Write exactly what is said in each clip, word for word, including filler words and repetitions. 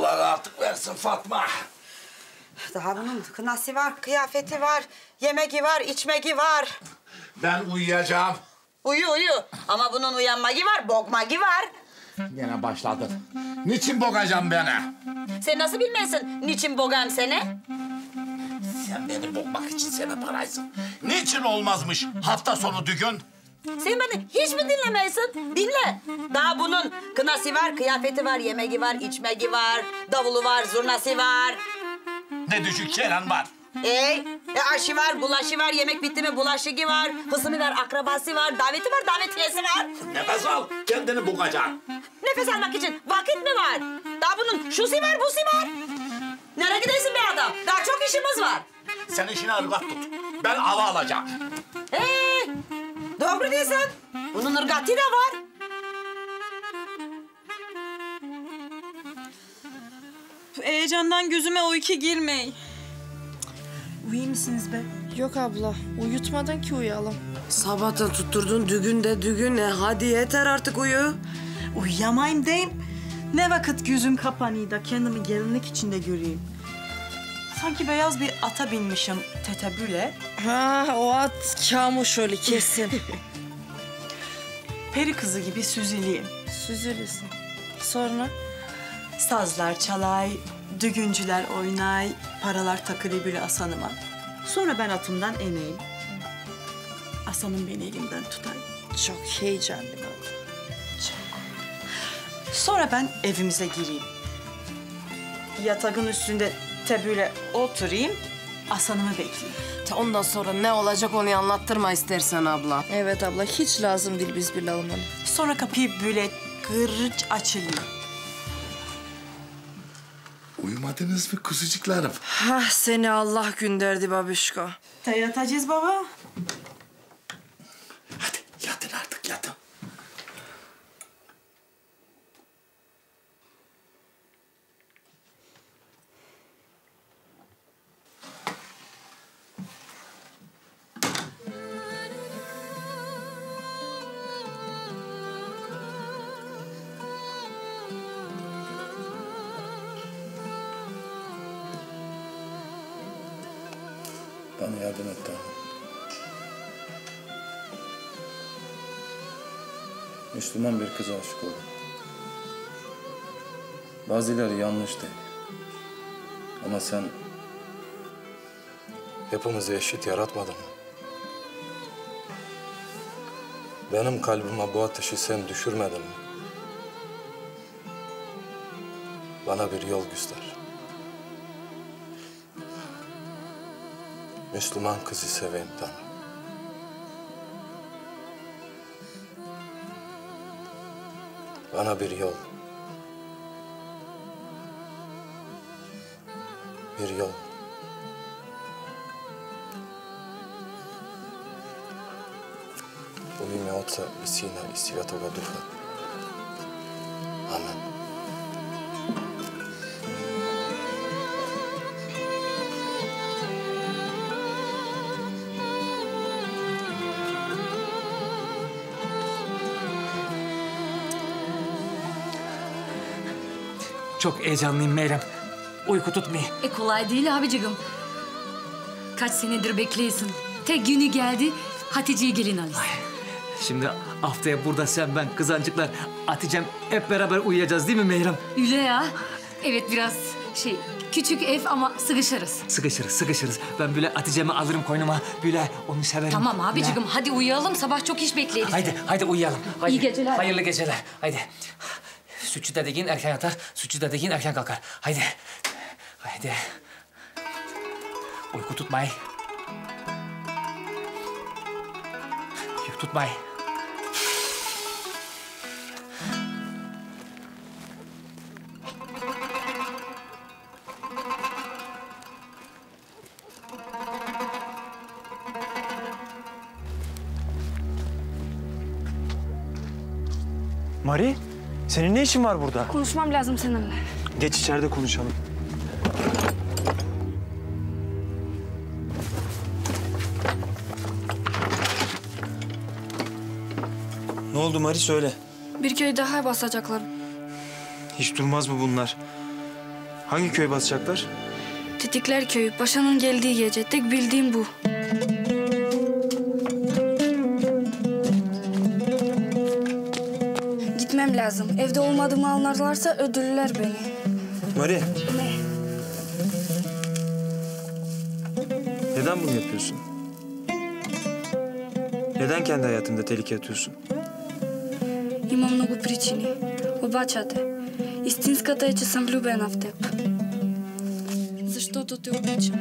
Allah rahatlık versin Fatma. Daha bunun kınası var, kıyafeti var, yemeği var, içmeği var. Ben uyuyacağım. Uyu uyu ama bunun uyanmağı var, bokmağı var. Yine başladın. Niçin bokacağım beni? Sen nasıl bilmezsin niçin bokam seni? Sen beni bokmak için sebep araysın. Niçin olmazmış hafta sonu düğün? Sen beni hiç mi dinlemeysin? Dinle. Daha bunun kınası var, kıyafeti var, yemeği var, içmeği var, davulu var, zurnası var. Ne düşük çelen var. Ey, e aşı var, bulaşı var, yemek bitti mi bulaşığı var, hısımı var, akrabası var, daveti var, davetiyesi var. Nefes al, kendini boğacaksın. Nefes almak için vakit mi var? Daha bunun şusi var, busi var. Nereye gidersin be adam? Daha çok işimiz var. Sen işini ırgat tut. Ben hava alacağım. Hey, doğru diyorsun. Bunun ırgatı da var. Heyecandan gözüme o iki girmey. Uyuyor musunuz be? Yok abla, uyutmadan ki uyuyalım. Sabahtan tutturdun düğün de düğün ne? Hadi yeter artık uyu. Uyuyamayım deyim. Ne vakit gözüm kapanıyor da kendimi gelinlik içinde göreyim. Sanki beyaz bir ata binmişim tetebüle. Ha, o at kamuş öyle kesin. Peri kızı gibi süzüleyim. Süzülesin. Sonra? Sazlar çalay, düğüncüler oynay, paralar takılı biri asanıma. Sonra ben atımdan ineyim. Asanım beni elimden tutar. Çok heyecanlı oldu. Çok. Sonra ben evimize gireyim. Yatağın üstünde tebüle oturayım, asanımı bekleyeyim. Ta ondan sonra ne olacak onu anlattırma istersen abla. Evet abla, hiç lazım değil biz bile olmanı. Sonra kapıyı böyle gırç açılıyor. Uyumadınız mı kuzucuklarım? Hah, seni Allah gönderdi Babiçko. Ta yatacağız baba. Hadi yatın artık, yatın. Bana yardım et daha. Müslüman bir kıza aşık oldum. Bazıları yanlış değil. Ama sen hepimizi eşit yaratmadın mı? Benim kalbime bu ateşi sen düşürmedin mi? Bana bir yol göster. Müslüman kızı seveyim Tanrım. Bana bir yol. Bir yol. Umime otsa isina isviyatoga duha. Amen. Çok heyecanlıyım Meyrem. Uyku tutmuyor. E kolay değil abicığim. Kaç senedir bekliyorsun. Tek günü geldi, Hatice'yi gelin alın. Şimdi haftaya burada sen, ben, kızancıklar, Hatice'm hep beraber uyuyacağız değil mi Meyrem? Öyle ya. Evet biraz şey, küçük ev ama sıkışırız. Sıkışırız, sıkışırız. Ben böyle Hatice'mi alırım koynuma, böyle onu severim. Tamam abicığim, hadi uyuyalım. Sabah çok iş bekleriz. Haydi, haydi uyuyalım. Haydi. İyi geceler. Hayırlı geceler. Haydi. Sütçü dedeğin erken yatar, sütçü dedeğin erken kalkar. Haydi, haydi. Uyku tutmay. Uyku tutmay. Mari? Senin ne işin var burada? Konuşmam lazım seninle. Geç içeride konuşalım. Ne oldu Mari söyle. Bir köy daha basacaklar. Hiç durmaz mı bunlar? Hangi köy basacaklar? Titikler Köyü. Paşa'nın geldiği gece. Tek bildiğim bu. Gitmem lazım. Evde olmadığımı anlarlarsa öldürürler beni. Mari. Ne? Neden bunu yapıyorsun? Neden kendi hayatında tehlike atıyorsun? Imam mnogo pričini. Obačate, istinskata je, че sam влюбена в теб. Защото те обичам.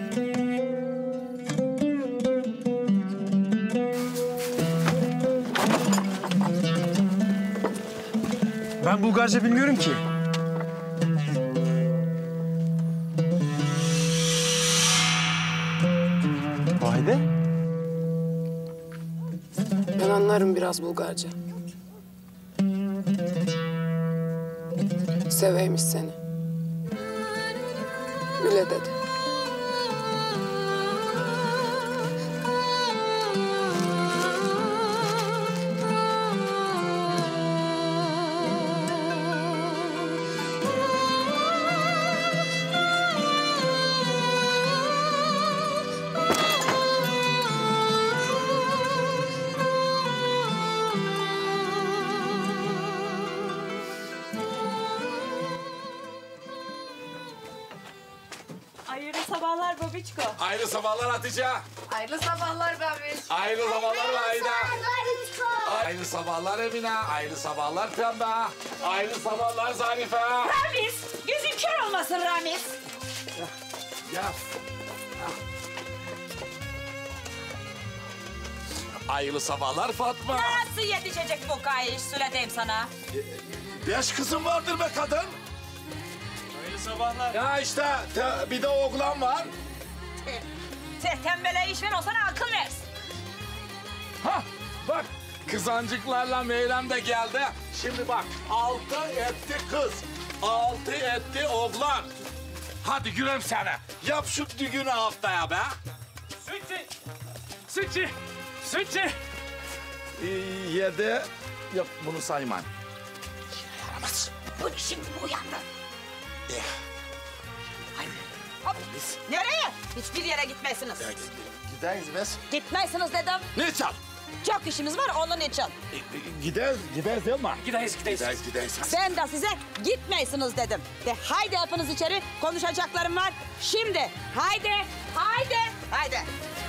Ben Bulgarca bilmiyorum ki. Ayda? Ben anlarım biraz Bulgarca. Seveymiş seni. Öyle dedi. Babiçko. Hayırlı sabahlar Hatice. Hayırlı sabahlar Babiç. Hayırlı sabahlar Ayda. Hayırlı sabahlar Emine. Hayırlı sabahlar Pembe. Hayırlı sabahlar Zarife. Ramiz, gözün kör olmasın Ramiz. Ya. Ya. Ya. Hayırlı sabahlar Fatma. Nasıl yetişecek bu kayış? Söyledim sana. Beş kızım vardır be kadın. Hayırlı sabahlar. Ya işte bir de oğlan var. Sen tembele iş ver, o sana akıl versin. Ha, bak kızancıklarla Meyrem de geldi. Şimdi bak altı etti kız, altı etti oğlan. Hadi gülüm sana. Yap şu düğünü haftaya be. Sütçü, sütçü, sütçü. Ee, yedi, yap bunu sayman. Yine yaramaz. Bunu şimdi uyandı. Eh. Hop. Nereye? Hiçbir yere gitmezsiniz. Gideriz biz. Gitmezsiniz dedim. Ne çal? Çok işimiz var, onun için. E, gideriz, gideriz değil mi? Gideriz, gideriz. Gideriz, ben de size gitmezsiniz dedim. De haydi hepiniz içeri, konuşacaklarım var. Şimdi haydi, haydi, haydi.